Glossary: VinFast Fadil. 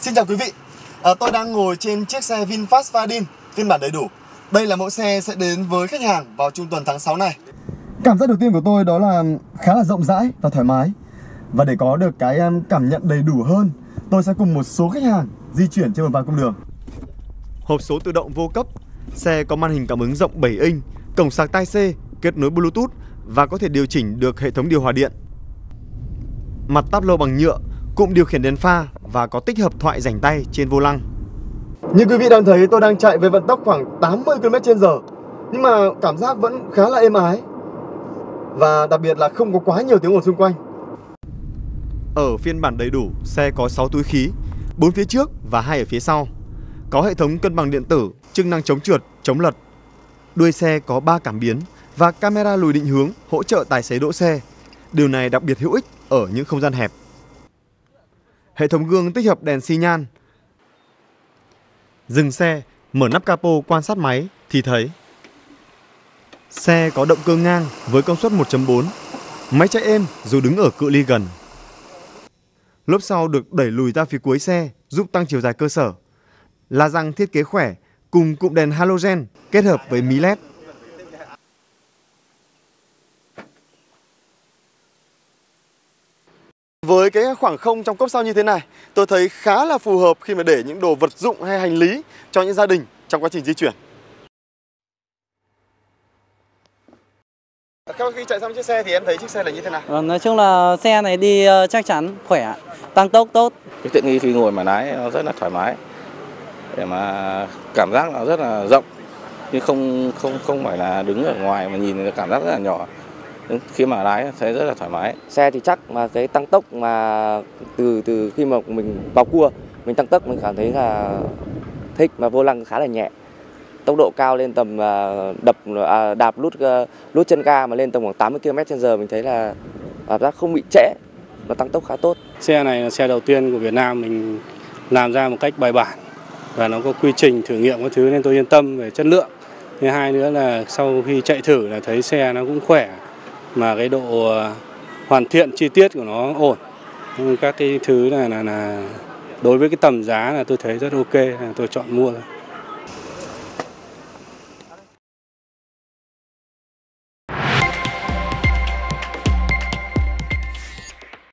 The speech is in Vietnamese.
Xin chào quý vị, tôi đang ngồi trên chiếc xe VinFast Fadil phiên bản đầy đủ. Đây là mẫu xe sẽ đến với khách hàng vào trung tuần tháng 6 này. Cảm giác đầu tiên của tôi đó là khá là rộng rãi và thoải mái. Và để có được cái cảm nhận đầy đủ hơn, tôi sẽ cùng một số khách hàng di chuyển trên một vài cung đường. Hộp số tự động vô cấp, xe có màn hình cảm ứng rộng 7 inch, cổng sạc tai C, kết nối Bluetooth và có thể điều chỉnh được hệ thống điều hòa điện. Mặt táp lô bằng nhựa, cụm điều khiển đèn pha và có tích hợp thoại rảnh tay trên vô lăng. Như quý vị đang thấy, tôi đang chạy với vận tốc khoảng 80 km/h, nhưng mà cảm giác vẫn khá là êm ái. Và đặc biệt là không có quá nhiều tiếng ồn xung quanh. Ở phiên bản đầy đủ, xe có 6 túi khí, 4 phía trước và 2 ở phía sau. Có hệ thống cân bằng điện tử, chức năng chống trượt, chống lật. Đuôi xe có 3 cảm biến và camera lùi định hướng hỗ trợ tài xế đỗ xe. Điều này đặc biệt hữu ích ở những không gian hẹp. Hệ thống gương tích hợp đèn xi nhan. Dừng xe, mở nắp capo quan sát máy thì thấy. Xe có động cơ ngang với công suất 1.4. Máy chạy êm dù đứng ở cự ly gần. Lốp sau được đẩy lùi ra phía cuối xe giúp tăng chiều dài cơ sở. La răng thiết kế khỏe cùng cụm đèn halogen kết hợp với mí LED. Với cái khoảng không trong cốp sau như thế này, tôi thấy khá là phù hợp khi mà để những đồ vật dụng hay hành lý cho những gia đình trong quá trình di chuyển. Sau khi chạy xong chiếc xe thì em thấy chiếc xe này như thế nào? Nói chung là xe này đi chắc chắn, khỏe, tăng tốc tốt. Cái tiện nghi khi ngồi mà lái nó rất là thoải mái, để mà cảm giác nó rất là rộng, nhưng không phải là đứng ở ngoài mà nhìn cảm giác rất là nhỏ. Khi mà lái thấy rất là thoải mái. Xe thì chắc mà cái tăng tốc mà từ khi mà mình vào cua, mình tăng tốc mình cảm thấy là thích, mà vô lăng khá là nhẹ. Tốc độ cao lên tầm đạp lút chân ga mà lên tầm khoảng 80 km/h, mình thấy là cảm giác không bị trễ và tăng tốc khá tốt. Xe này là xe đầu tiên của Việt Nam mình làm ra một cách bài bản và nó có quy trình thử nghiệm các thứ nên tôi yên tâm về chất lượng. Thứ hai nữa là sau khi chạy thử là thấy xe nó cũng khỏe, mà cái độ hoàn thiện chi tiết của nó ổn. Các cái thứ là đối với cái tầm giá là tôi thấy rất ok, tôi chọn mua rồi.